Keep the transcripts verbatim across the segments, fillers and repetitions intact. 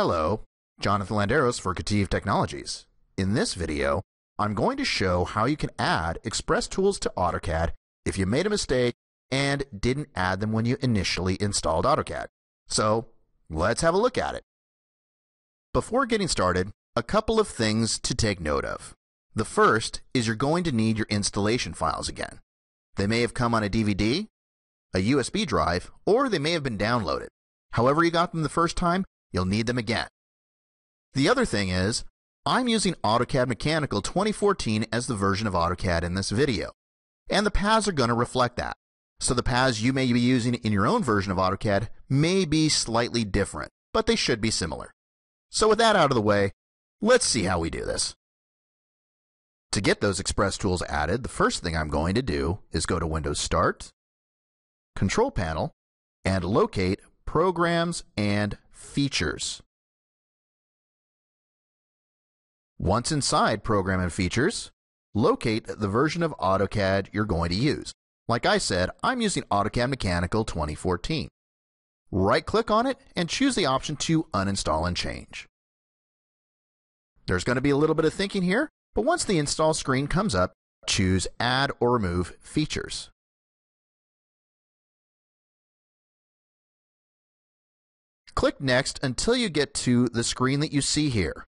Hello, Jonathan Landeros for KETIV Technologies. In this video, I'm going to show how you can add Express Tools to AutoCAD if you made a mistake and didn't add them when you initially installed AutoCAD. So let's have a look at it. Before getting started, a couple of things to take note of. The first is you're going to need your installation files again. They may have come on a D V D, a U S B drive, or they may have been downloaded. However you got them the first time, you'll need them again. The other thing is, I'm using AutoCAD Mechanical twenty fourteen as the version of AutoCAD in this video, and the paths are going to reflect that. So the paths you may be using in your own version of AutoCAD may be slightly different, but they should be similar. So with that out of the way, let's see how we do this. To get those Express Tools added, the first thing I'm going to do is go to Windows Start, Control Panel, and locate Programs and Features. Once inside Program and Features, locate the version of AutoCAD you're going to use. Like I said, I'm using AutoCAD Mechanical twenty fourteen. Right-click on it and choose the option to uninstall and change. There's going to be a little bit of thinking here, but once the install screen comes up, choose Add or Remove Features. Click Next until you get to the screen that you see here.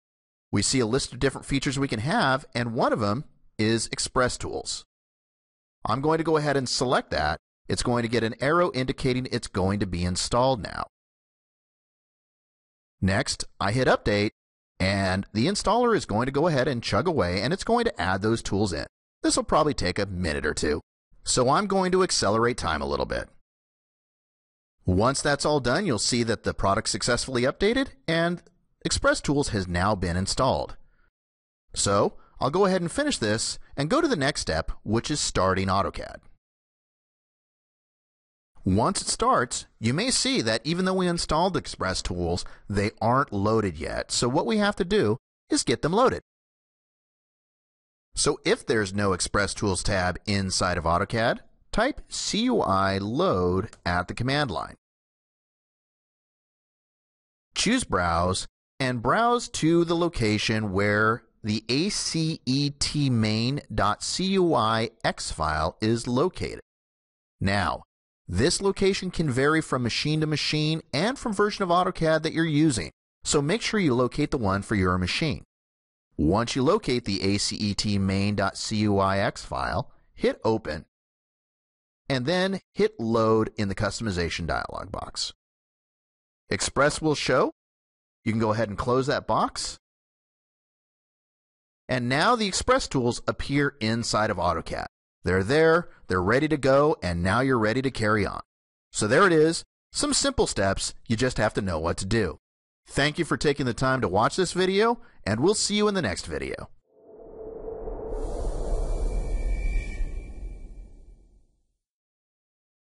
We see a list of different features we can have, and one of them is Express Tools. I'm going to go ahead and select that. It's going to get an arrow indicating it's going to be installed now. Next, I hit Update, and the installer is going to go ahead and chug away, and it's going to add those tools in. This will probably take a minute or two, so I'm going to accelerate time a little bit. Once that's all done, you'll see that the product successfully updated and Express Tools has now been installed. So I'll go ahead and finish this and go to the next step, which is starting AutoCAD. Once it starts, you may see that even though we installed Express Tools, they aren't loaded yet. So what we have to do is get them loaded. So if there's no Express Tools tab inside of AutoCAD, type CUILoad at the command line. Choose Browse and browse to the location where the ACET main.cuix file is located. Now, this location can vary from machine to machine and from version of AutoCAD that you're using, so make sure you locate the one for your machine. Once you locate the ACET main.cuix file, hit Open, and then hit Load in the Customization dialog box. Express will show. You can go ahead and close that box. And now the Express Tools appear inside of AutoCAD. They're there, they're ready to go, and now you're ready to carry on. So there it is, some simple steps, you just have to know what to do. Thank you for taking the time to watch this video, and we'll see you in the next video.